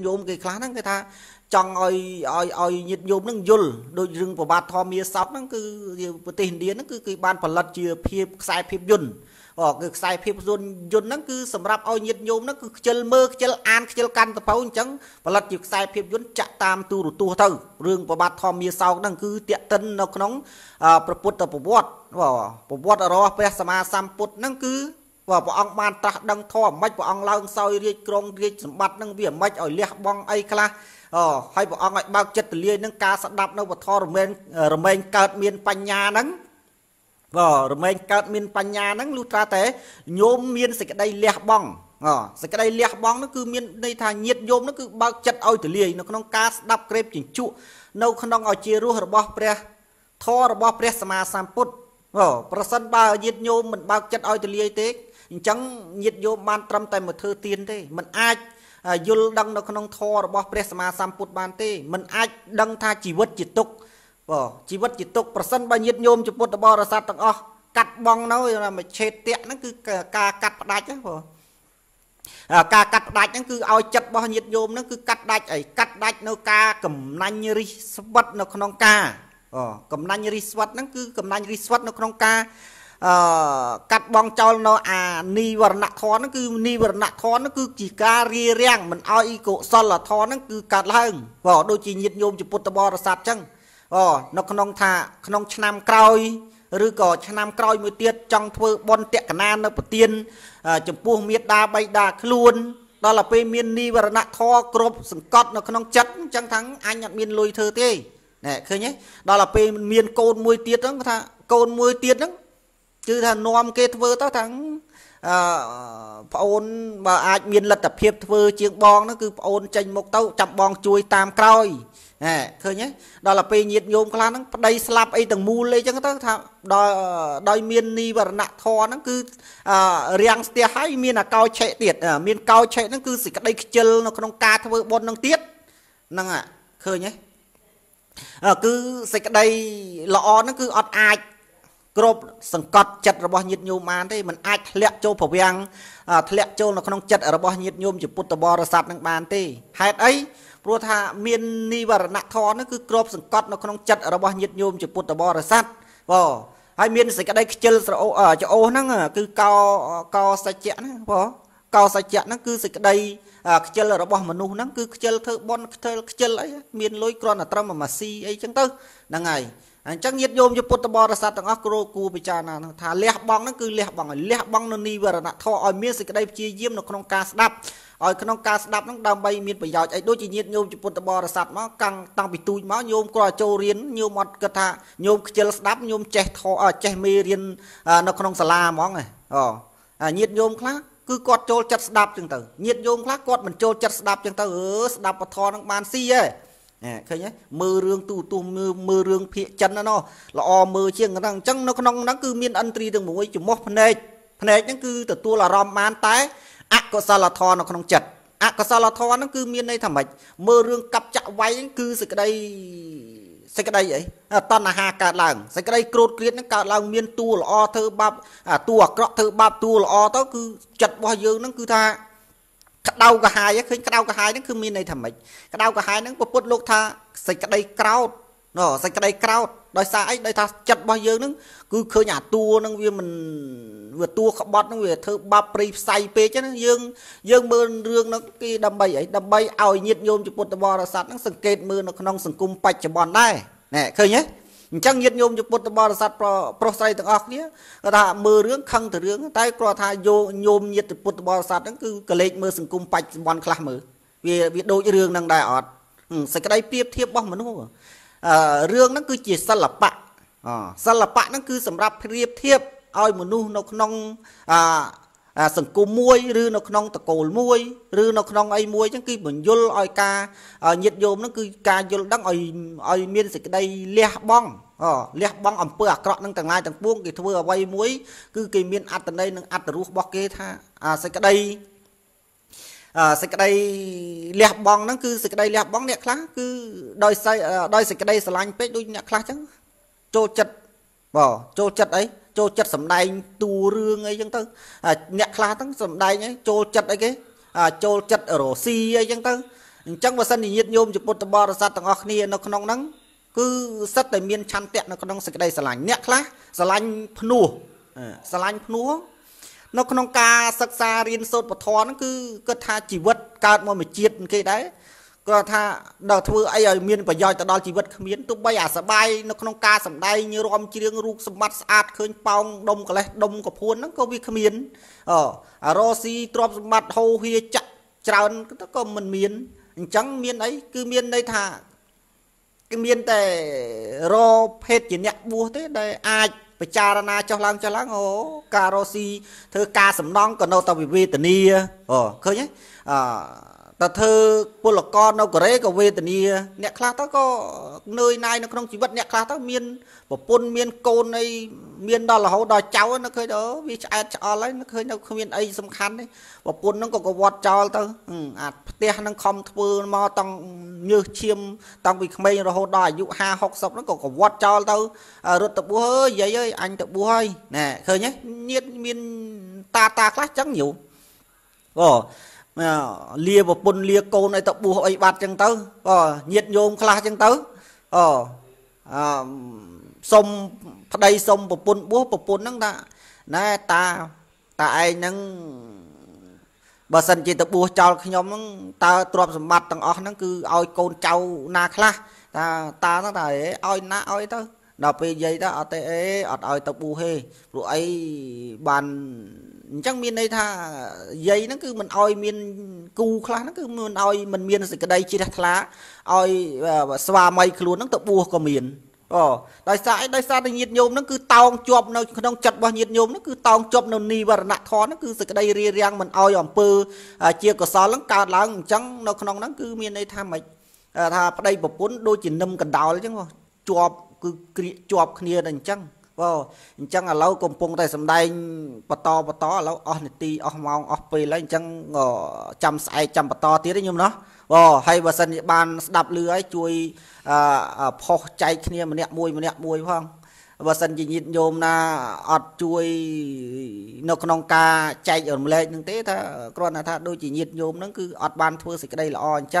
nhôm cái khá năng cái tha chọn oi nhiệt nhôm năng dul đôi rừng của bà thò mía sọc năng cứ tiền điên nó cứ cái ban phần lật chia phim sai phim dun ở cái sai phim dun dun năng cứ sầm rạp oi nhiệt nhôm nó cứ chel mơ chel an chel can tập pháo trắng và lật việc sai phim dun chạm tam tu tu thâu rừng của bà thò mía sau năng cứ tiện tân nó nóng proput tập proput ở đó phải sama samput năng cứ và bọn ông ban ta đang thò mách bọn ông lao sau đi con đi bắt năng việc mách ở liệt bong ấy kla hay bọn ông lại bao chất liên năng ca sẵn đạp đâu và thò rồi men cợt miền pan nhà nắng và rồi men cợt miền pan nhà nắng lút ra thế nhôm miền sẽ cái đây liệt bong sẽ cái đây liệt bong nó cứ miền đây thà nhiệt nhôm nó cứ bao chất ôi từ liền nó không ca đạp kẹp chỉnh trụ nâu không đang ở chia ruột rồi bỏ pre thò rồi bỏ pre sama samput persen bao nhiệt nhôm mình bao chất ôi từ liền thế chẳng nhiệt vô ban trăm tại một thơ tiền thế mình ai vô đăng nó không thò bỏ presma samput ban thế mình ai đăng tha chỉ vật chỉ tục bỏ chỉ vật chỉ tục persen bao nhiệt nhôm chụp bột bỏ ra sát tặng o cắt bong nó là mà chê tiện nó cứ ca cắt đạch chứ bỏ ca cắt đạch nó cứ ao chặt bao nhiệt nhôm nó cứ cắt đạch ấy cắt đạch nó ca cầm nanh ri vật nó không ca cầm nanh ri vật nó cứ cầm nanh ri vật nó không ca cắt bong cho nó ni vật nặng khó nó cứ ni vật nặng khó nó cứ chỉ ca ri riang mình oi cổ son là thon nó cứ cắt hơn bỏ đôi chỉ nhiệt nhôm chỉ put bo là sạt chăng nó không thà không nam còi rư cỏ nam còi mới tiết trong thưa bon tẹt cả nan nó đầu tiên chụp buông miết đa bay đa luôn đó là pe miên ni vật nặng khó crop sừng cọt nó không chất chăng thắng anh nhận miên lôi thơ thế nè khơi nhé đó là pe miên côn môi tiết đó thà côn môi tiết đó chứ thà nom kê thưa tao thắng ôn mà ai miền lật tập hiệp thưa chiếc bong nó cứ ôn tranh một tao chậm bong chui tam còi nè thôi nhé đó là pe nhiệt nhôm klan nó đây slap ấy từng mua lấy chứ tao thà đòi miền ni và nặng thò nó cứ riang tia hay miền là cao chạy tiệt miền cao chạy nó cứ xỉ cái đây chân nó không ca thưa bon năng tiết năng ạ thôi nhé cứ xỉ cái đây lọ nó cứ ọt ai crop sừng cọt chặt rồi bao nhiệt nhôm ăn đấy mình ai thẹn châu phổ biến thẹn châu nó không chặt rồi bao nhiệt nhôm chỉ put bo ra sạt năng bàn tê hạt ấy pro tha miền ni và nặng thò nó cứ crop sừng cọt nó không chặt rồi bao nhiệt nhôm chỉ put bo ra sạt vò hai miền sài cái đây chơi ở chỗ ô nó cứ cao cao sạch chẽ nó vò cao sạch chẽ nó cứ sài cái đây chơi là bao mà nu nó cứ chơi thợ bon chơi ấy miền lối con là trâm mà si ấy chẳng tư là ngày anh chắc nhiệt nhôm cho put bo ra sát tầng acro cù bị tràn là thà nó cứ lép băng nó ni và là thọ ở miếng cái đây chia diêm nó không cá đạp ở không cá đạp nó đang bay miếng bây giờ ấy đôi chỉ nhiệt nhôm cho put bo ra sát máu căng tăng bị tụi máu nhôm qua châu riên nhôm mọt cật thà nhôm chơi đạp nhôm che thọ ở che mê riên nó không xả la máu này nhiệt nhôm khác cứ quạt châu chặt đạp chừng tử nhiệt nhôm khác quạt mình châu chặt đạp chừng tử đạp và thọ nó man si ấy khơi nhé mơ rương tu mơ rương phía chân nó lọ mơ chiêng rằng chân nó không nó cứ miên ăn tri từng mũi chụp mốc phèn nó cứ từ tua là rom man tái ác có sao là thò nó không chật ác có sao là thò nó cứ miên đây thầm mệt mơ rương cặp chạ váy cứ sự cái đây ấy toàn là hà cả làng sự cái đây cột kiến nó cả làng miên tu là o thơ bắp tua cọ thơ bắp tu là o đó cứ chật bao nhiêu nó cứ tha cắt đau cả hai ấy, cắt đau cả hai nó cứ miên này thầm mày, cắt đau cả hai nó có bút lục tha, sạch cái đây crowd, nó sạch cái đây crowd, đòi xa ấy đây tha chặt bao nhiêu nó, cứ khơi nhà tua nó vừa mình vừa tua khóc bót nó vừa thơ ba pri say pe chứ nó dương mưa rương nó cái đầm bay ao nhiệt nhôm chụp bột bò là sạt nó sừng kẹt mưa nó không sừng cung bạch chụp bòn đây, nè khơi nhé, chẳng nhiệt nhôm chụp bột bò là sạt pro say từ óc nhé, ta mưa rương khăng từ rương, tay qua tha vô nhôm nhiệt chụp bột bò là sạt nó cứ cái lệch mưa sừng cung bạch bòn khla mưa, vì đôi rương đang đại ọt, sài cái đây tiếp thiếp bao mà nó rương nó cứ chỉ sa lập bạ nó cứ sầm rạp tiếp thiếp, oi mà nu nó không sừng cung muôi, rư nó không tờ cổ muôi, rư nó không ai muôi chẳng cứ mình vô oi ca nhiệt nhôm nó cứ ca vô đắng oi miên sài cái đây liệt băng ẩm bừa cọt năng tầng lai tầng buông cái thưa vay muối cứ cái miên ăn tận đây năng ăn từ ruột bọc kê tha xây cái đây liệt băng nó cứ xây cái đây liệt băng nhẹ khá cứ đòi xây cái đây sờ lanh pet đôi nhẹ khá chứ trô chật bỏ trô chật ấy trô chật sầm đai tu rương ấy chẳng tư nhẹ khá thắng sầm đai nhé trô chật ấy cái trô chật ở rổ si ấy chẳng tư Chẳng bà sân thì nhiệt nhôm cho bột bò ra tầng ọc này nó nóng nắng cứ sắt đầy miên chăn tẹn nó nóng sạch đây xả lạnh nhẹ khá xả lạnh phnu xả lạnh phnu nó nóng ca sắc xa riêng sốt bột thó nó cứ cơ tha chỉ vật cao mà mình chiết cái đấy cơ tha đào thưa ai ở miên và dòi ta đo chỉ vật miên tụi bay à xả bay nó nóng ca sầm đây như rom chiêng ruột sầm mắt sát khơi pong đông cả lên đông cả phuôn nó có vi miên rosi trom mặt hô hia chặt tròn nó có mình miên chẳng miên ấy cứ miên đây thà cái miên tè ro hết chỉ nhạc búa thế đây ai phải cha na cho lang ô cà rô si thơ ca sầm non còn đâu tao bị vi tình nia khơi nhé ta thơ cô là con đâu có đấy có vi tình nia nhạc khác tao có nơi này nó không chỉ vật nhạc khác tao miên và pôn miên côn này miên đó là hậu đòi cháu nó khơi đó vì ai cho lấy nó khơi đâu không miên ấy sầm khăn đấy và pôn nó còn có vọt cho tao tia nó không thưa mò tăng như chiêm tăng bị mây rồi hậu đòi dụ ha học sọc nó còn có vọt cho tao rồi tập búa vậy ơi anh tập búa hay nè khơi nhé nhiệt miên ta khác chẳng nhiều lia và pun lia cô này tập bùa ấy bạt chân tớ nhiệt nhôm khla chân tớ sông đây sông và pun búa và pun nắng ta nè ta tại nắng bà sân chỉ tập bùa cho nhóm ta trộm mặt thằng ó nó cứ oi con trâu na khla ta nó là oi na oi tớ đọc về giấy đó ở đây ở oi tập bùa hê rồi ấy bàn chẳng miên đây tha dây nó cứ mình oi miên cu khá nó cứ mình oi mình miên sự cái đây chia lá oi xòa mây luôn nó tự bua có miền đại xã nhiệt nhôm nó cứ tao chộp nó không chặt vào nhiệt nhôm nó cứ tao chộp nó ni và nạt thó nó cứ sự cái đây ria riang mình oi ẩm pơ chia có xó lắm cao lắm trắng nó không nó cứ miên đây tha mày tha đây một bốn đôi chỉ nâm cần đào chứ không chộp cứ chộp kia đành trắng chẳng là lâu công pung tay sầm đây bà to lâu on ti on mong on pì lấy chẳng chăm sai chăm bà to tí đấy nhung nó hay bà sân bàn đạp lưới chui phò chạy kia mà nẹt mùi phải không bà sân chỉ nhìn nhôm na ọt chui nông ca chạy ở một lệ nhưng thế tha con là tha đôi chỉ nhìn nhôm nó cứ ọt bàn thua xịt cái đây là on